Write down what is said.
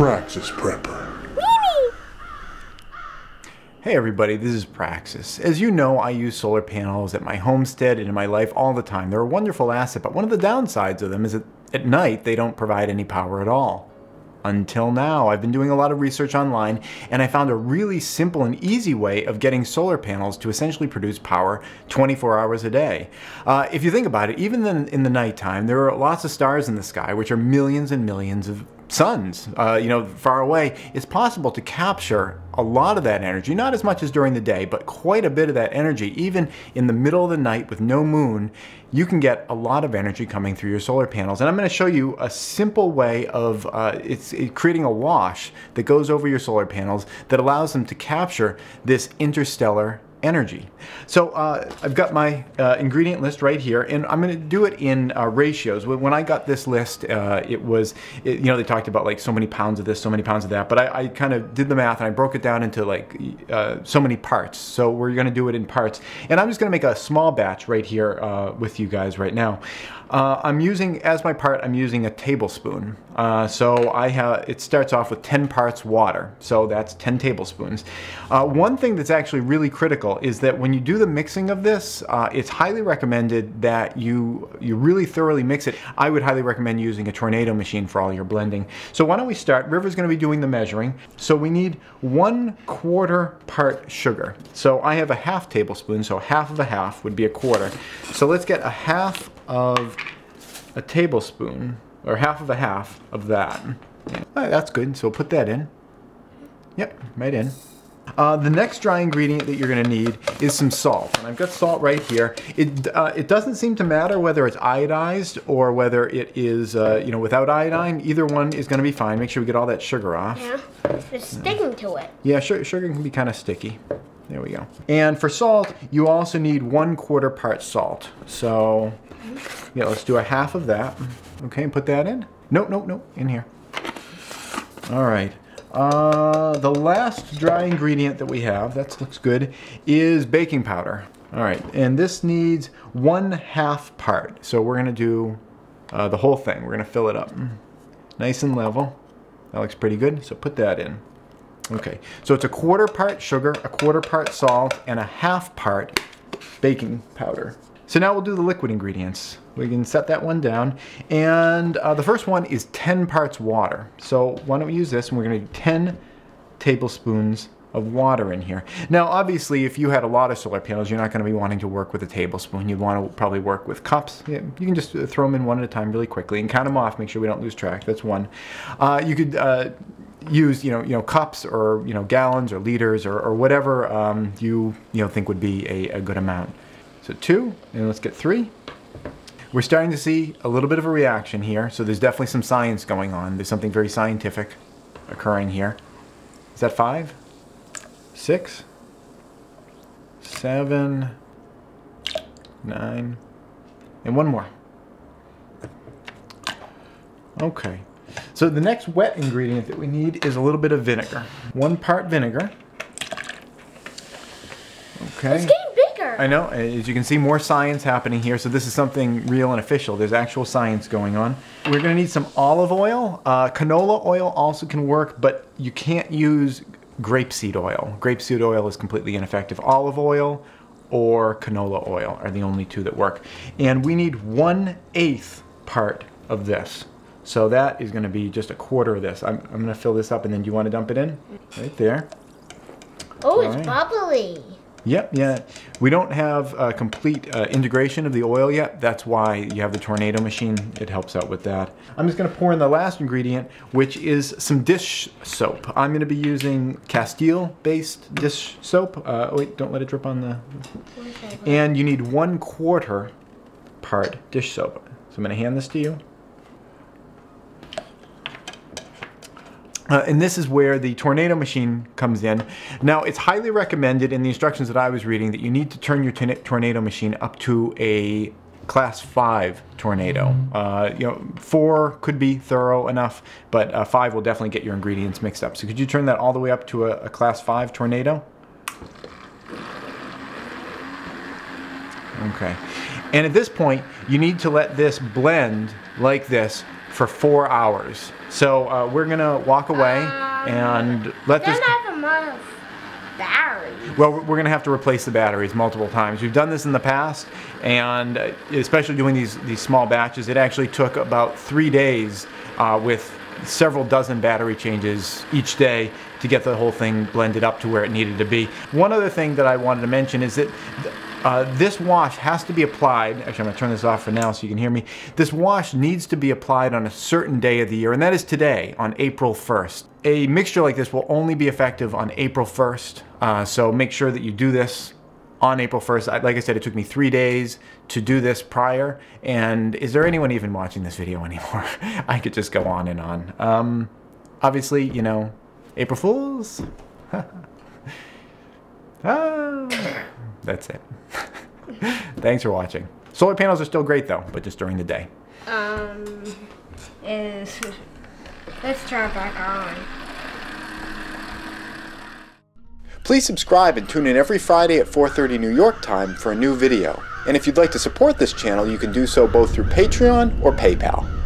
Praxis Prepper. Hey everybody, this is Praxis. As you know, I use solar panels at my homestead and in my life all the time. They're a wonderful asset, but one of the downsides of them is that at night they don't provide any power at all. Until now. I've been doing a lot of research online, and I found a really simple and easy way of getting solar panels to essentially produce power 24 hours a day. If you think about it, even in the nighttime, there are lots of stars in the sky, which are millions and millions of suns, far away. It's possible to capture a lot of that energy, not as much as during the day, but quite a bit of that energy. Even in the middle of the night with no moon, you can get a lot of energy coming through your solar panels. And I'm going to show you a simple way of creating a wash that goes over your solar panels that allows them to capture this interstellar energy. So I've got my ingredient list right here, and I'm going to do it in ratios. When I got this list, they talked about like so many pounds of this, so many pounds of that, but I kind of did the math and I broke it down into like so many parts. So we're going to do it in parts, and I'm just going to make a small batch right here with you guys right now. I'm using, as my part, I'm using a tablespoon. So it starts off with 10 parts water, so that's 10 tablespoons. One thing that's actually really critical is that when you do the mixing of this, it's highly recommended that you really thoroughly mix it. I would highly recommend using a tornado machine for all your blending. So why don't we start? River's going to be doing the measuring. So we need 1/4 part sugar. So I have a half tablespoon, so half of a half would be a quarter. So let's get a half of a tablespoon, or half of that. Right, that's good, so put that in. Yep, right in. The next dry ingredient that you're going to need is some salt, and I've got salt right here. It doesn't seem to matter whether it's iodized or whether it is, without iodine. Either one is going to be fine. Make sure we get all that sugar off. Yeah, it's sticking to it. Yeah, sugar can be kind of sticky. There we go. And for salt, you also need 1/4 part salt. So, yeah, let's do a half of that. Okay, and put that in. Nope, in here. All right. The last dry ingredient that we have, that looks good, is baking powder. All right, and this needs 1/2 part. So we're gonna do the whole thing. We're gonna fill it up. Nice and level. That looks pretty good, so put that in. Okay, so it's 1/4 part sugar, 1/4 part salt, and 1/2 part baking powder. So now we'll do the liquid ingredients. We can set that one down. And the first one is 10 parts water. So why don't we use this, and we're gonna do 10 tablespoons of water in here. Now, obviously, if you had a lot of solar panels, you're not gonna be wanting to work with a tablespoon. You'd wanna probably work with cups. Yeah, you can just throw them in one at a time really quickly and count them off, make sure we don't lose track. That's one. You could use cups or gallons or liters or whatever you think would be a good amount. So 2, and let's get 3. We're starting to see a little bit of a reaction here, so there's definitely some science going on. There's something very scientific occurring here. Is that 5? 6? 7? 9? And one more. Okay. So the next wet ingredient that we need is a little bit of vinegar. 1 part vinegar. Okay. I know, as you can see, more science happening here, so this is something real and official. There's actual science going on. We're gonna need some olive oil. Canola oil also can work, but you can't use grapeseed oil. Grapeseed oil is completely ineffective. Olive oil or canola oil are the only two that work. And we need 1/8 part of this. So that is gonna be just 1/4 of this. I'm gonna fill this up, and then do you wanna dump it in? Right there. Oh, it's bubbly. Yep, yeah. We don't have a complete integration of the oil yet. That's why you have the tornado machine. It helps out with that. I'm just going to pour in the last ingredient, which is some dish soap. I'm going to be using Castile-based dish soap. Oh wait, don't let it drip on the... And you need 1/4 part dish soap. So I'm going to hand this to you. And this is where the tornado machine comes in. Now, it's highly recommended in the instructions that I was reading that you need to turn your tornado machine up to a class 5 tornado. 4 could be thorough enough, but 5 will definitely get your ingredients mixed up. So could you turn that all the way up to a class 5 tornado? Okay. And at this point, you need to let this blend like this for 4 hours. So we're gonna walk away and let this. Batteries. Well, we're going to have to replace the batteries multiple times. We've done this in the past, and especially doing these small batches, it actually took about 3 days with several dozen battery changes each day to get the whole thing blended up to where it needed to be. One other thing that I wanted to mention is that this wash has to be applied, actually I'm going to turn this off for now so you can hear me. This wash needs to be applied on a certain day of the year, and that is today, on April 1st. A mixture like this will only be effective on April 1st, so make sure that you do this on April 1st. Like I said, it took me 3 days to do this prior, and is there anyone even watching this video anymore? I could just go on and on. Obviously, you know, April Fools. Ah. That's it. Thanks for watching. Solar panels are still great though, but just during the day. Let's turn it back on. Please subscribe and tune in every Friday at 4:30 New York time for a new video. And if you'd like to support this channel, you can do so both through Patreon or PayPal.